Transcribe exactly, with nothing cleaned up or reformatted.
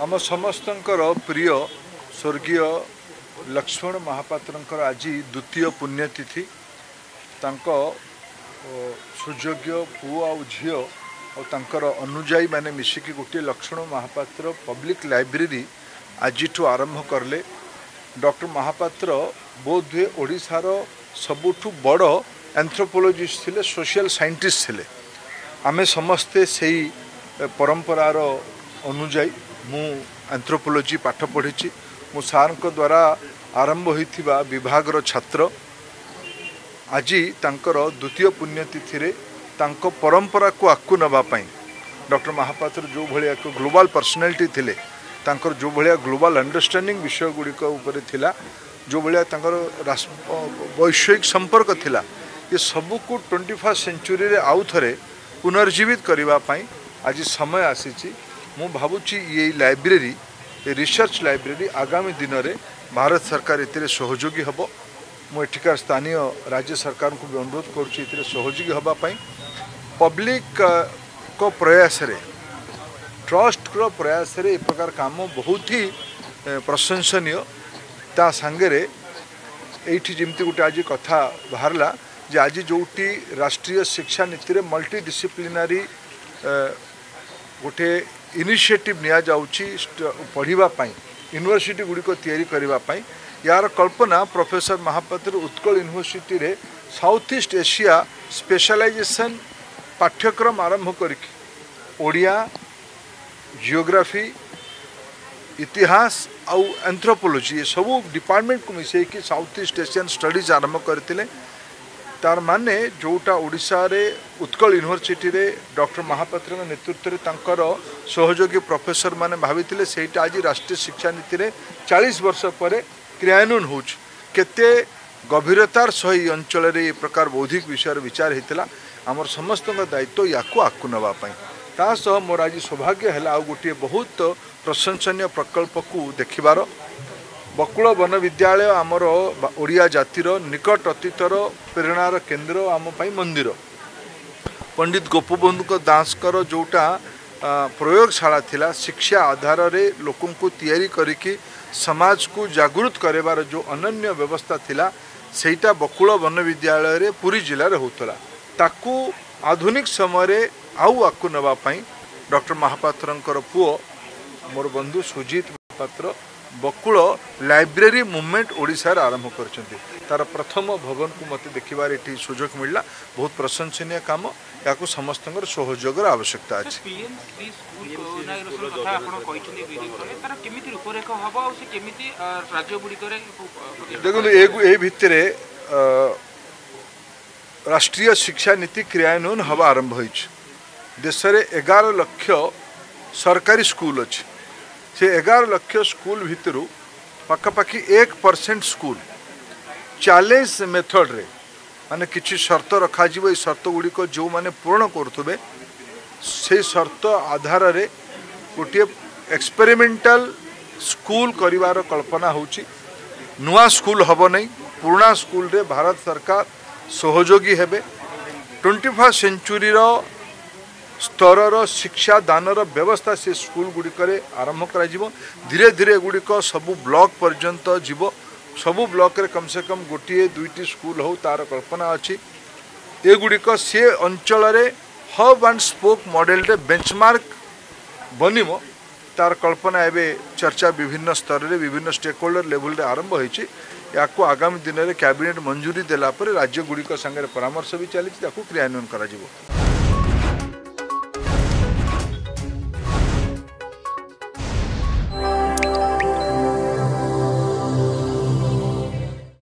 आम समस्तर प्रिय स्वर्गीय लक्ष्मण महापात्र आज द्वितीय पुण्यतिथि। सुयोग्य पु आ झी और अनुजायी मैंने मिसिकी गोटे लक्ष्मण महापात्र पब्लिक लाइब्रेरी आज आरंभ करले। डॉक्टर महापात्र बोध हुए ओडिशार सबुठ बड़ एंथ्रोपोलोजिस्ट थिले, सोशल साइंटिस्ट थिले। आमे समस्ते से परंपरार अनुजायी मु एंथ्रोपोलोजी पाठ पढ़ी मु सार द्वारा आरंभ होइथिबा विभागर छात्र। आज तांकर द्वितीय पुण्यतिथि तांको परंपरा को आगु नापाई डॉक्टर महापात्र जो भाया एक ग्लोबल पर्सनालिटी थिले, तांकर जो भाया ग्लोबल अंडरस्टैंडिंग विषय गुड़िक जो भाया तांकर वैश्विक संपर्क थिला, ये सबू को ट्वेंटी फर्स्ट सेंचुरी रे आउ थरे पुनर्जीवित करिबा पाई आज समय आसीछि। मु भाबुछि ये लाइब्रेरी, ये रिसर्च लाइब्रेरी आगामी दिन में भारत सरकार एतिरे सहयोगी हबो। मु एठिकार स्थानीय राज्य सरकार को भी अनुरोध करुछि एतिरे सहयोगी हबा पाई। पब्लिक को प्रयास रे, ट्रस्ट को प्रयास रे एक प्रकार काम बहुत ही प्रशंसनीय। ता सांगे एठी जिमती गोटे आज कथा बाहरला जे आज जोटी राष्ट्रीय शिक्षा नीति रे मल्टी डिसिप्लिनरी गोटे इनिशिएटिव निया जाउची पढ़िबा पाई, यूनिवर्सिटी गुडी को तयारी करिबा पाई। यार कल्पना प्रोफेसर महापात्र उत्कल यूनिवर्सिटी रे साउथ ईस्ट एशिया स्पेशलाइजेशन पाठ्यक्रम आरंभ करके ओडिया, जियोग्राफी, इतिहास आउ एंथ्रोपोलॉजी ये सबू डिपार्टमेंट को मिसे कि साउथ ईस्ट एशियन स्टडीज आरंभ करते। तार माने जोटा ओडिशा रे उत्कल यूनिवर्सिटी रे डॉक्टर महापात्र नेतृत्व तांकर सहयोगी प्रोफेसर माने भावितिले सेटा आज राष्ट्रीय शिक्षा नीति रे चालीस वर्ष पर क्रियान्वयन होउछ। केते गभीरतार सही अंचल रे प्रकार बौद्धिक विषय विचार होता आमर समस्त दायित्व या आगु नापाई। तासह मोर आज सौभाग्य है आ गोटे बहुत प्रशंसनीय प्रकल्प को देखिबार। बकुल वन विद्यालय आमर ओडिया जातिर निकट अतीतर प्रेरणार केन्द्र आम पाई मंदिर। पंडित गोपबंधु दास जोटा प्रयोगशाला थिला शिक्षा आधार रे लोकन को तयारी करिकि समाज को जागृत करेबार जो अनन्य व्यवस्था थिला सेटा बकुल वन विद्यालय रे पुरी जिला रे होतला। ताकू आधुनिक समय रे आउ आकु नवा पाई डॉक्टर महापात्रंकर पुओ मोर बंधु सुजीत महापात्र बकुल लाइब्रेरी मूवमेंट ओडिशा रे आरंभ करछन्ती। तार प्रथम भवन को मते देखिबार एठी सुजोग मिलला, बहुत प्रशंसनीय काम। याकू समस्तंकर सहयोग रे आवश्यकता अछि। पीएम श्री स्कूल कोना रो कथा आपण कहिछन्ती बिदिकरे तार केमिति रूपरेख हबो आ से केमिति राज्य गुडी करे देखु ए ए भितरे राष्ट्रीय शिक्षा नीति क्रियान्वयन हवा आरंभ होइछ। देश में एगार लक्ष सरकारी स्कूल अच्छे से एगार लक्ष स्कूल भितर पखापाखि एक परसेंट स्कूल चैलेंज मेथड रे माने किसी शर्त रखा ये शर्त गुड़िक जो माने पूर्ण करुवे से शर्त आधार रे गोटे एक्सपेरिमेंटल स्कूल करिवार कल्पना होची। नुआ स्कूल हबो नहीं, पुराना स्कूल रे भारत सरकार सहयोगी हेबे। ट्वेंटी फर्स्ट सेंचुरी रो स्तर शिक्षा दानर व्यवस्था से स्कूल गुड़िक आरंभ कर धीरे धीरे गुड़िक सबू ब्लॉक पर्यंत जीव। सबू ब्लॉक रे कम से कम गोटे दुईटी स्कूल हो तार कल्पना अच्छी। ये गुड़िक से अंचल हब एंड स्पोक मॉडल रे बेंचमार्क बनम तार कल्पना एवं चर्चा विभिन्न स्तर में विभिन्न स्टेक होल्डर लेवल रे आरंभ होती। या को आगामी दिन में कैबिनेट मंजूरी देला पर राज्य गुड़िक संगे परामर्श भी चली क्रियान्वयन कर।